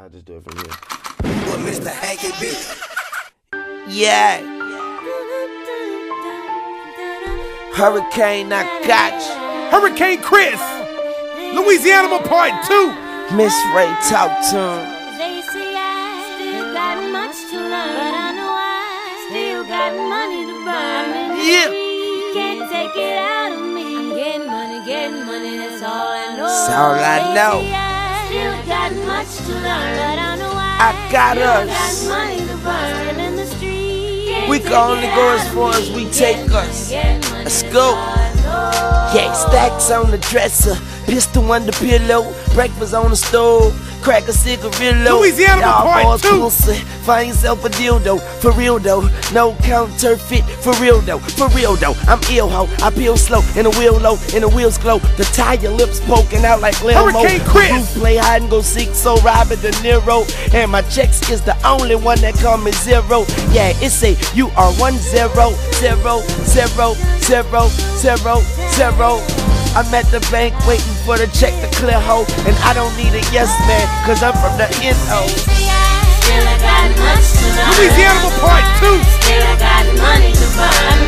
I just do it from here. What Mr. Hanky B? Yeah. Hurricane, I got you. Hurricane Chris. Louisiana Part 2. Miss Ray, talk to him. They say I still got much to learn, but I know I still got money to burn. Yeah. You can't take it out of me. I'm getting money, that's all I know. That's all I know. Still got much to learn, but I know I got us. Got money to burn in the street. We can only go as far as we take us. Let's go. Yeah, stacks on the dresser, pistol on the pillow, breakfast on the stove, crack a cigarillo. Louisiana Part 2. Find yourself a dildo, for real though. No counterfeit, for real though, for real though. I'm ill ho, I peel slow, in the wheel low, in the wheels glow. The tire lips poking out like Lil' Mo. Hurricane Chris. Play hide and go seek, so Robert De Niro. And my checks is the only one that come in zero. Yeah, it's a UR1000000. I'm at the bank waiting for the check to clear ho, and I don't need a yes man, cause I'm from the NO. Louisiana Part 2. Still got money to burn.